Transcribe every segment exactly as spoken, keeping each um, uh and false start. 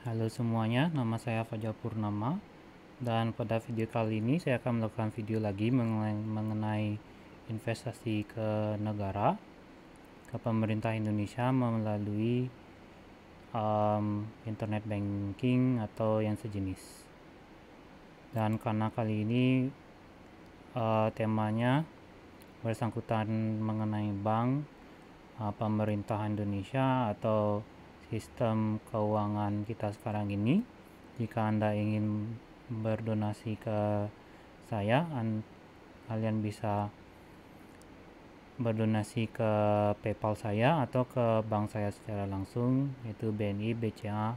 Halo semuanya, nama saya Fajar Purnama, dan pada video kali ini saya akan melakukan video lagi mengenai, mengenai investasi ke negara, ke pemerintah Indonesia melalui um, internet banking atau yang sejenis. Dan karena kali ini uh, temanya bersangkutan mengenai bank, uh, pemerintah Indonesia atau sistem keuangan kita sekarang ini, jika Anda ingin berdonasi ke saya, an, kalian bisa berdonasi ke PayPal saya atau ke bank saya secara langsung, yaitu B N I, B C A,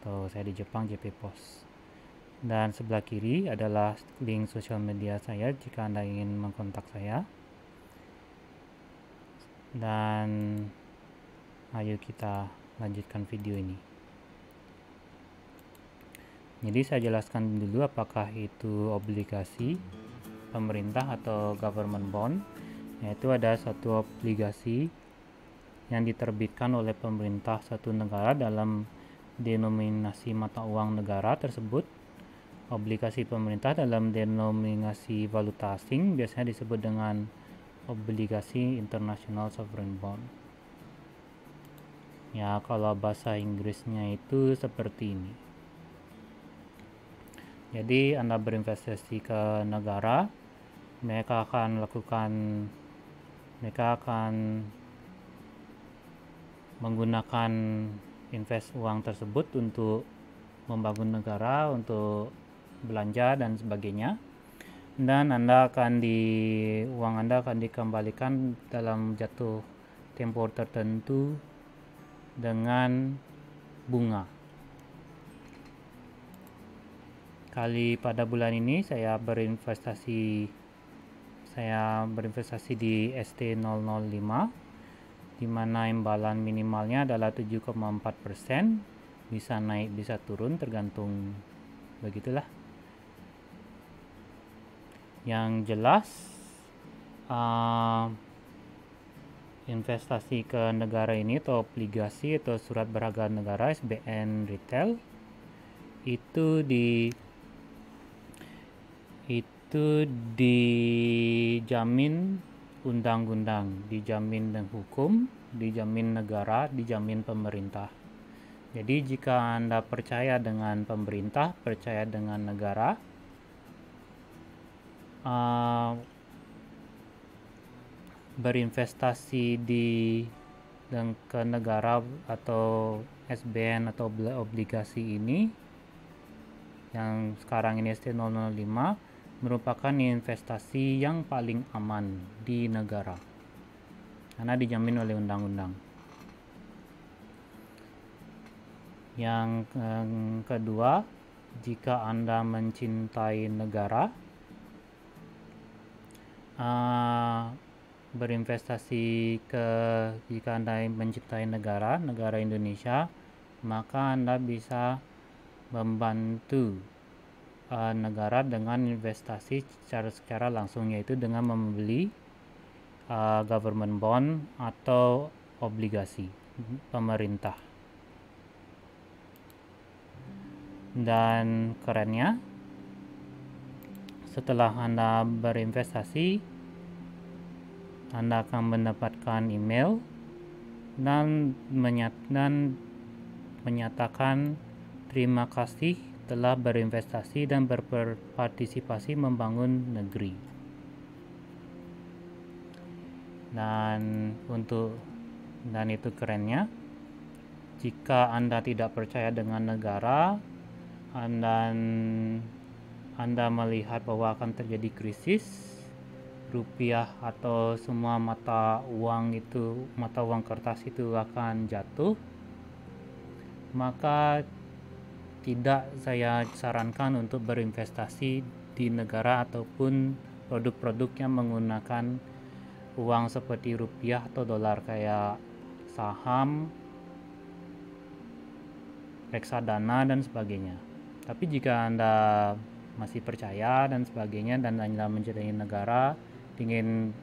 atau saya di Jepang, J P Pos. Dan sebelah kiri adalah link sosial media saya jika Anda ingin mengkontak saya. Dan ayo kita lanjutkan video ini. Jadi saya jelaskan dulu apakah itu obligasi pemerintah atau government bond, yaitu ada suatu obligasi yang diterbitkan oleh pemerintah suatu negara dalam denominasi mata uang negara tersebut. Obligasi pemerintah dalam denominasi valuta asing biasanya disebut dengan obligasi international sovereign bond. Ya, kalau bahasa Inggrisnya itu seperti ini. Jadi Anda berinvestasi ke negara, mereka akan lakukan mereka akan menggunakan invest uang tersebut untuk membangun negara, untuk belanja dan sebagainya. Dan Anda akan di uang Anda akan dikembalikan dalam jatuh tempo tertentu dengan bunga. Kali pada bulan ini saya berinvestasi saya berinvestasi di S T nol nol lima, di mana imbalan minimalnya adalah tujuh koma empat persen, bisa naik bisa turun tergantung, begitulah. Yang jelas uh, investasi ke negara ini atau obligasi atau surat berharga negara S B N retail itu di itu dijamin undang-undang, dijamin dengan hukum, dijamin negara, dijamin pemerintah. Jadi jika Anda percaya dengan pemerintah, percaya dengan negara, uh, berinvestasi di dan ke negara atau S B N atau obligasi ini yang sekarang ini S T nol nol lima merupakan investasi yang paling aman di negara karena dijamin oleh undang-undang. Yang kedua, jika Anda mencintai negara, uh, berinvestasi ke jika Anda mencintai negara negara Indonesia, maka Anda bisa membantu uh, negara dengan investasi secara secara langsung, yaitu dengan membeli uh, government bond atau obligasi pemerintah. Dan kerennya, setelah Anda berinvestasi, Anda akan mendapatkan email dan menyatakan terima kasih telah berinvestasi dan berpartisipasi membangun negeri. Dan untuk dan itu kerennya, jika Anda tidak percaya dengan negara, Anda Anda melihat bahwa akan terjadi krisis rupiah atau semua mata uang itu mata uang kertas itu akan jatuh, maka tidak saya sarankan untuk berinvestasi di negara ataupun produk-produk yang menggunakan uang seperti rupiah atau dolar, kayak saham, reksadana dan sebagainya. Tapi jika Anda masih percaya dan sebagainya dan Anda mencintai negara, ingin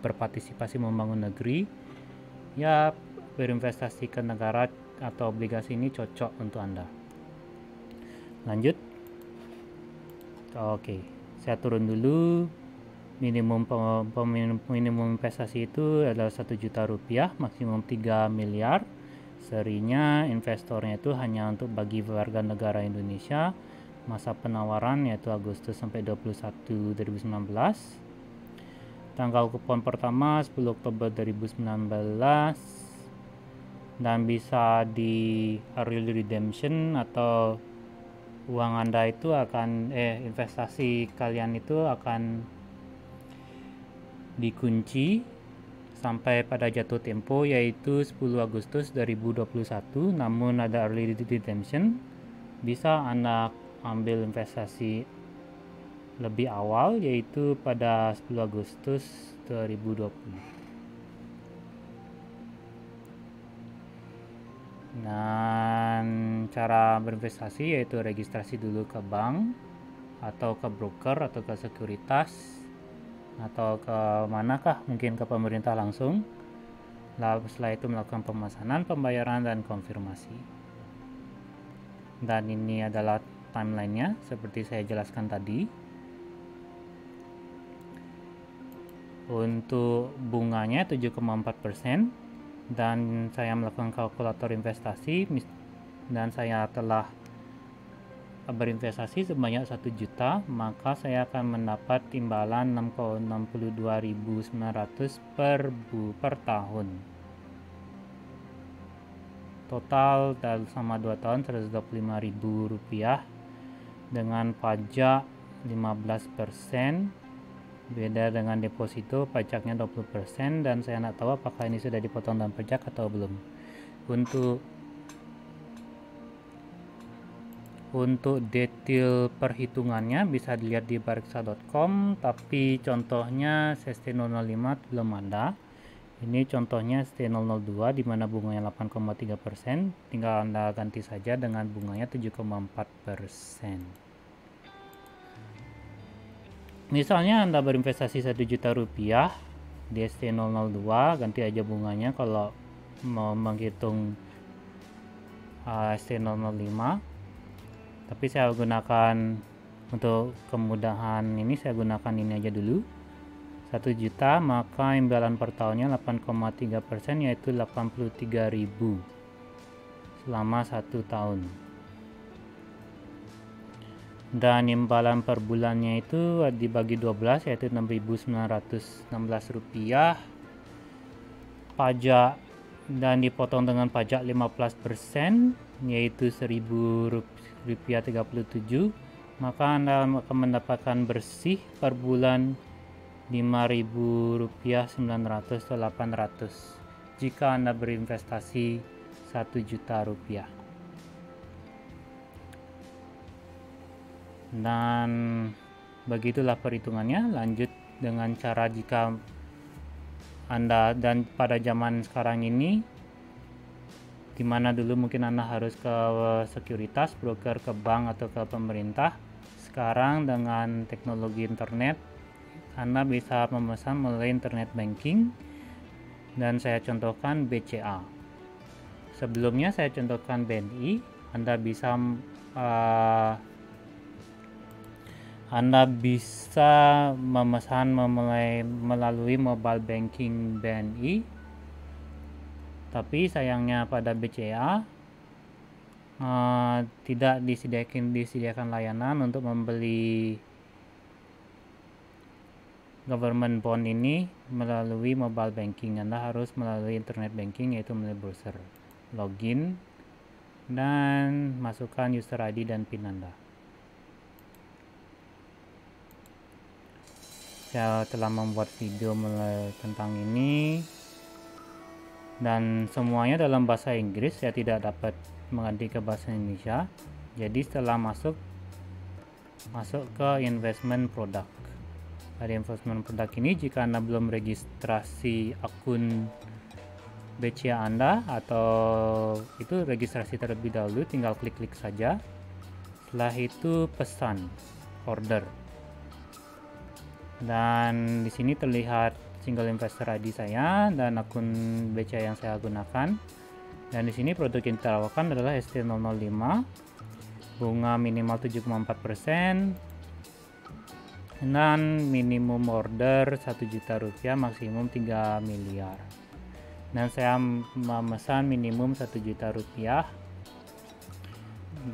berpartisipasi membangun negeri, ya berinvestasi ke negara atau obligasi ini cocok untuk Anda. Lanjut. Oke, saya turun dulu. Minimum minimum investasi itu adalah satu juta rupiah, maksimum tiga miliar. Serinya investornya itu hanya untuk bagi warga negara Indonesia. Masa penawaran yaitu Agustus sampai dua puluh satu dua ribu sembilan belas. Tanggal kupon pertama sepuluh Oktober dua ribu sembilan belas, dan bisa di early redemption atau uang Anda itu akan eh investasi kalian itu akan dikunci sampai pada jatuh tempo yaitu sepuluh Agustus dua ribu dua puluh satu, namun ada early redemption, bisa Anda ambil investasi lebih awal yaitu pada sepuluh Agustus dua ribu dua puluh. Dan cara berinvestasi yaitu registrasi dulu ke bank atau ke broker atau ke sekuritas atau ke manakah, mungkin ke pemerintah langsung. Lalu setelah itu melakukan pemesanan, pembayaran, dan konfirmasi. Dan ini adalah timelinenya seperti saya jelaskan tadi. Untuk bunganya tujuh koma empat persen, dan saya melakukan kalkulator investasi, dan saya telah berinvestasi sebanyak satu juta, maka saya akan mendapat timbalan enam puluh dua ribu sembilan ratus per bu, per tahun. Total selama dua tahun seratus dua puluh lima ribu rupiah, dengan pajak lima belas persen, beda dengan deposito pajaknya dua puluh persen, dan saya tidak tahu apakah ini sudah dipotong dan pajak atau belum. Untuk Untuk detail perhitungannya bisa dilihat di bariksa titik com, tapi contohnya S T nol nol lima belum ada. Ini contohnya S T nol nol dua di mana bunganya delapan koma tiga persen, tinggal Anda ganti saja dengan bunganya tujuh koma empat persen. Misalnya Anda berinvestasi satu juta rupiah di S T nol nol dua, ganti aja bunganya kalau mau menghitung uh, S T nol nol lima. Tapi saya gunakan untuk kemudahan ini, saya gunakan ini aja dulu, satu juta, maka imbalan per tahunnya delapan koma tiga persen yaitu delapan puluh tiga ribu selama satu tahun. Dan imbalan per bulannya itu dibagi dua belas yaitu enam ribu sembilan ratus enam belas rupiah. Pajak dan dipotong dengan pajak lima belas persen yaitu seribu rupiah tiga puluh tujuh, maka Anda akan mendapatkan bersih per bulan lima ribu rupiah sembilan ratus atau delapan ratus jika Anda berinvestasi satu juta rupiah. Dan begitulah perhitungannya. Lanjut dengan cara jika Anda, dan pada zaman sekarang ini dimana dulu mungkin Anda harus ke sekuritas, broker, ke bank, atau ke pemerintah, sekarang dengan teknologi internet Anda bisa memesan melalui internet banking, dan saya contohkan B C A. Sebelumnya saya contohkan B N I. Anda bisa uh, Anda bisa memesan memulai melalui mobile banking B N I, tapi sayangnya pada B C A uh, tidak disediakan disediakan layanan untuk membeli government bond ini melalui mobile banking. Anda harus melalui internet banking yaitu melalui browser, login, dan masukkan user I D dan PIN Anda. Saya telah membuat video tentang ini, dan semuanya dalam bahasa Inggris. Saya tidak dapat mengganti ke bahasa Indonesia. Jadi setelah masuk masuk ke investment product. Pada investment product ini, jika Anda belum registrasi akun B C A Anda atau itu, registrasi terlebih dahulu, tinggal klik-klik saja. Setelah itu pesan order. Dan di sini terlihat single investor I D saya dan akun B C A yang saya gunakan. Dan di sini produk yang ditawarkan adalah S T nol nol lima, bunga minimal tujuh koma empat persen, dan minimum order satu juta rupiah, maksimum tiga miliar. Dan saya memesan minimum satu juta rupiah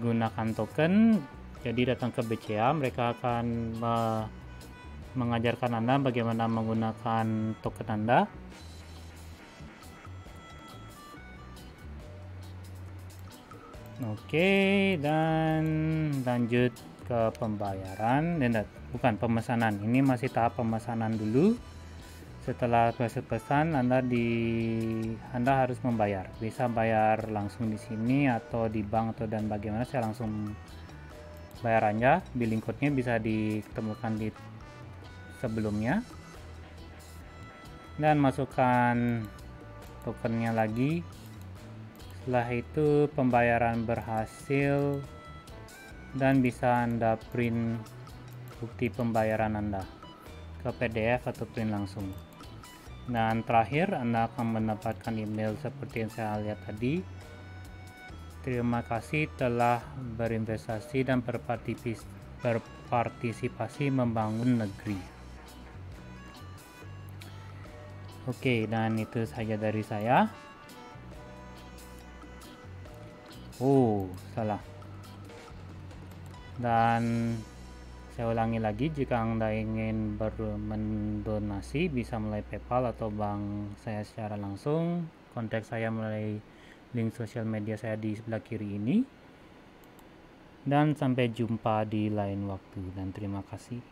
gunakan token. Jadi datang ke B C A, mereka akan uh, mengajarkan Anda bagaimana menggunakan token Anda. Oke, dan lanjut ke pembayaran, dan bukan pemesanan. Ini masih tahap pemesanan dulu. Setelah proses pesan, Anda di Anda harus membayar. Bisa bayar langsung di sini atau di bank atau dan bagaimana. Saya langsung bayar aja. Billing code-nya bisa ditemukan di sebelumnya. Dan masukkan tokennya lagi. Setelah itu pembayaran berhasil dan bisa Anda print bukti pembayaran Anda ke P D F atau print langsung. Dan terakhir, Anda akan mendapatkan email seperti yang saya lihat tadi. Terima kasih telah berinvestasi dan berpartisipasi membangun negeri. Oke, dan itu saja dari saya. Oh, salah. Dan saya ulangi lagi, jika Anda ingin mendonasi bisa melalui PayPal atau bank saya secara langsung. Kontak saya melalui link sosial media saya di sebelah kiri ini. Dan sampai jumpa di lain waktu, dan terima kasih.